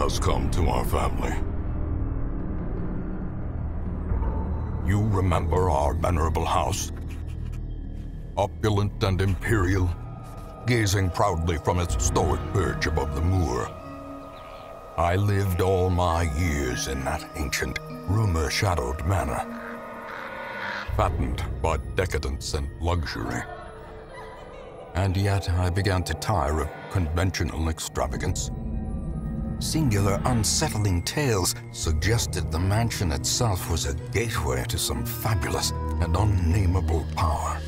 has come to our family. You remember our venerable house? Opulent and imperial, gazing proudly from its stoic perch above the moor. I lived all my years in that ancient, rumor-shadowed manor, fattened by decadence and luxury. And yet I began to tire of conventional extravagance. Singular, unsettling tales suggested the mansion itself was a gateway to some fabulous and unnameable power.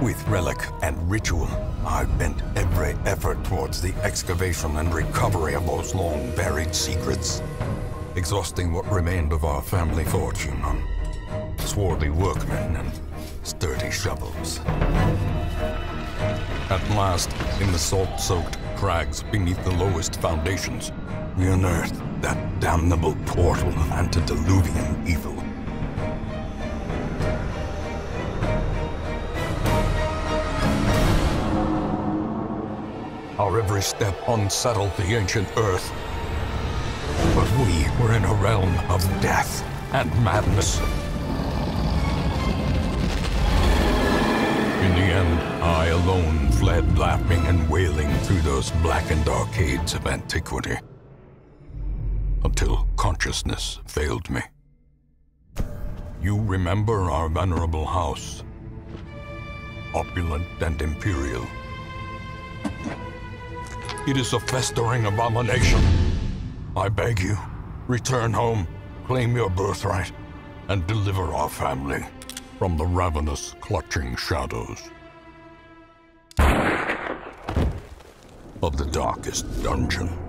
With relic and ritual, I bent every effort towards the excavation and recovery of those long-buried secrets, exhausting what remained of our family fortune on swarthy workmen and sturdy shovels. At last, in the salt-soaked crags beneath the lowest foundations, we unearthed that damnable portal of antediluvian evil. Our every step unsettled the ancient earth, but we were in a realm of death and madness. In the end, I alone fled laughing and wailing through those blackened arcades of antiquity, until consciousness failed me. You remember our venerable house, opulent and imperial. It is a festering abomination. I beg you, return home, claim your birthright, and deliver our family from the ravenous, clutching shadows of the Darkest Dungeon.